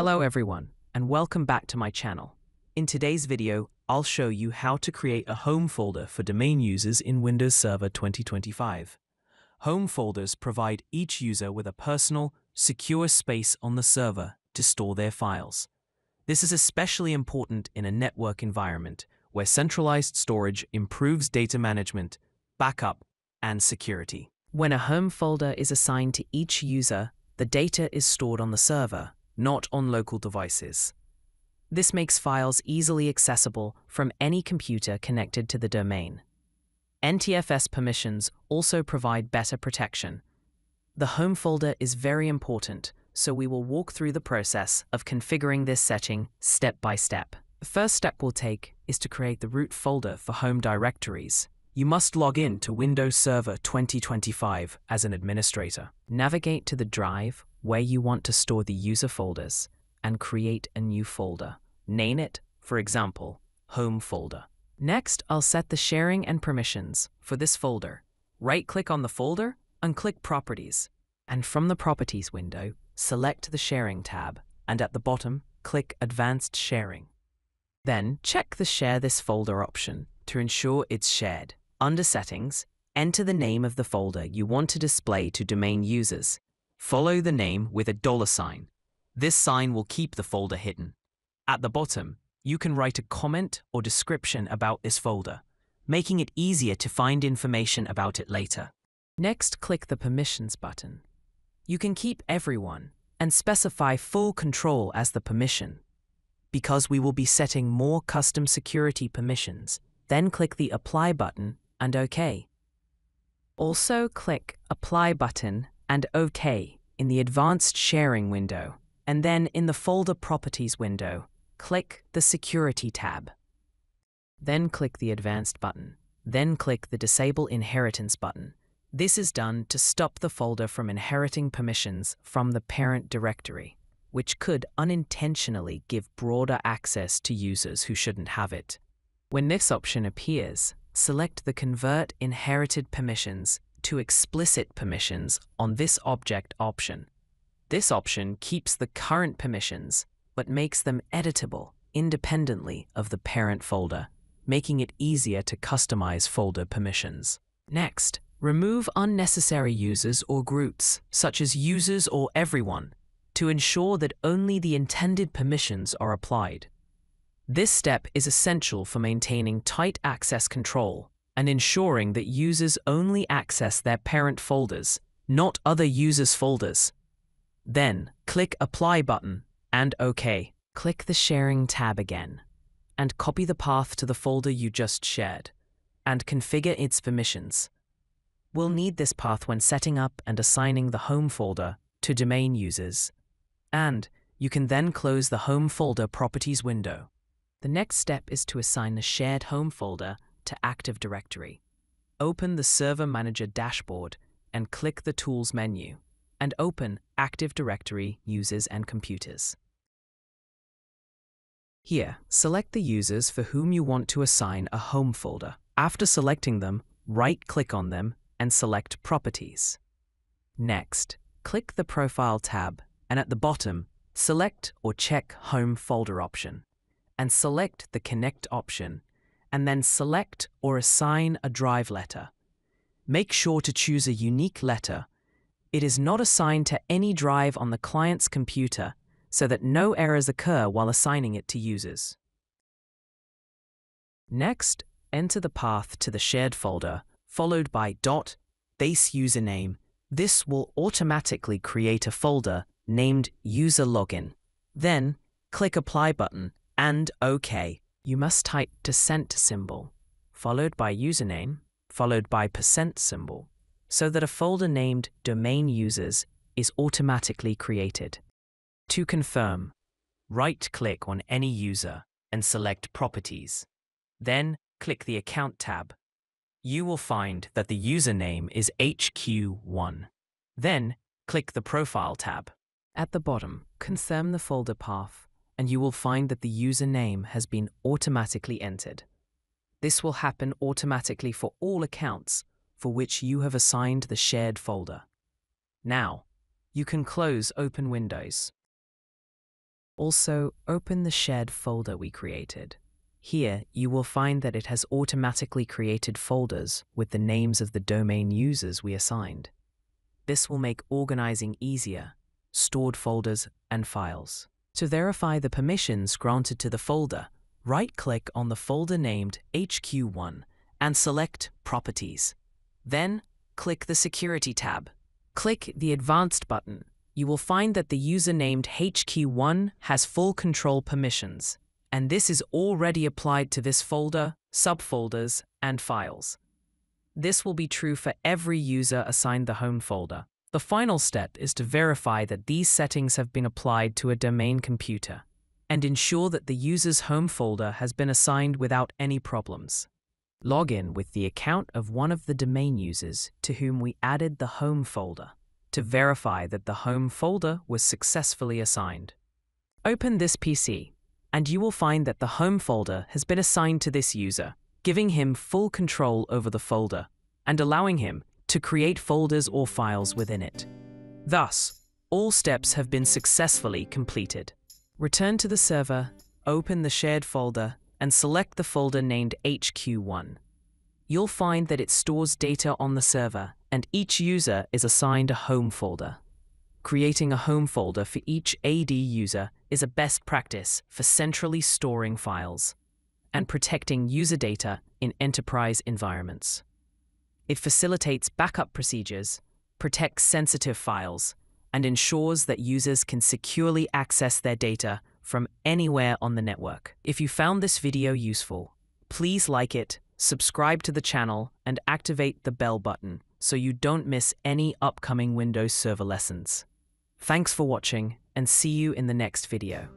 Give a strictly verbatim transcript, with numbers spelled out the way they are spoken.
Hello everyone, and welcome back to my channel. In today's video, I'll show you how to create a home folder for domain users in Windows Server twenty twenty-five. Home folders provide each user with a personal, secure space on the server to store their files. This is especially important in a network environment where centralized storage improves data management, backup, and security. When a home folder is assigned to each user, the data is stored on the server, not on local devices. This makes files easily accessible from any computer connected to the domain. N T F S permissions also provide better protection. The home folder is very important, so we will walk through the process of configuring this setting step by step. The first step we'll take is to create the root folder for home directories. You must log in to Windows Server twenty twenty-five as an administrator. Navigate to the drive where you want to store the user folders and create a new folder. Name it, for example, Home Folder. Next, I'll set the sharing and permissions for this folder. Right-click on the folder and click Properties. And from the Properties window, select the Sharing tab and at the bottom, click Advanced Sharing. Then, check the Share this folder option to ensure it's shared. Under Settings, enter the name of the folder you want to display to domain users. Follow the name with a dollar sign. This sign will keep the folder hidden. At the bottom, you can write a comment or description about this folder, making it easier to find information about it later. Next, click the Permissions button. You can keep everyone and specify full control as the permission. Because we will be setting more custom security permissions, then click the Apply button and OK. Also click Apply button and OK in the Advanced Sharing window, and then in the Folder Properties window, click the Security tab. Then click the Advanced button, then click the Disable Inheritance button. This is done to stop the folder from inheriting permissions from the parent directory, which could unintentionally give broader access to users who shouldn't have it. When this option appears, select the Convert Inherited Permissions to Explicit Permissions on this object option. This option keeps the current permissions, but makes them editable independently of the parent folder, making it easier to customize folder permissions. Next, remove unnecessary users or groups, such as users or everyone, to ensure that only the intended permissions are applied. This step is essential for maintaining tight access control and ensuring that users only access their parent folders, not other users' folders. Then, click Apply button and OK. Click the Sharing tab again and copy the path to the folder you just shared and configure its permissions. We'll need this path when setting up and assigning the home folder to domain users. And you can then close the Home Folder Properties window. The next step is to assign the shared home folder to Active Directory. Open the Server Manager dashboard and click the Tools menu, and open Active Directory Users and Computers. Here, select the users for whom you want to assign a home folder. After selecting them, right-click on them and select Properties. Next, click the Profile tab and at the bottom, select or check Home Folder option and select the Connect option and then select or assign a drive letter. Make sure to choose a unique letter. It is not assigned to any drive on the client's computer so that no errors occur while assigning it to users. Next, enter the path to the shared folder followed by dot base username. This will automatically create a folder named User Login. Then, click Apply button and OK. You must type percent symbol, followed by username, followed by percent symbol, so that a folder named Domain Users is automatically created. To confirm, right-click on any user and select Properties. Then, click the Account tab. You will find that the username is H Q one. Then, click the Profile tab. At the bottom, confirm the folder path, and you will find that the username has been automatically entered. This will happen automatically for all accounts for which you have assigned the shared folder. Now, you can close Open Windows. Also, open the shared folder we created. Here, you will find that it has automatically created folders with the names of the domain users we assigned. This will make organizing easier, stored folders and files. To verify the permissions granted to the folder, right-click on the folder named H Q one and select Properties. Then, click the Security tab. Click the Advanced button. You will find that the user named H Q one has full control permissions, and this is already applied to this folder, subfolders, and files. This will be true for every user assigned the home folder. The final step is to verify that these settings have been applied to a domain computer, and ensure that the user's home folder has been assigned without any problems. Log in with the account of one of the domain users to whom we added the home folder, to verify that the home folder was successfully assigned. Open this P C, and you will find that the home folder has been assigned to this user, giving him full control over the folder, and allowing him to create folders or files within it. Thus, all steps have been successfully completed. Return to the server, open the shared folder, and select the folder named H Q one. You'll find that it stores data on the server, and each user is assigned a home folder. Creating a home folder for each A D user is a best practice for centrally storing files and protecting user data in enterprise environments. It facilitates backup procedures, protects sensitive files, and ensures that users can securely access their data from anywhere on the network. If you found this video useful, please like it, subscribe to the channel, and activate the bell button so you don't miss any upcoming Windows Server lessons. Thanks for watching, and see you in the next video.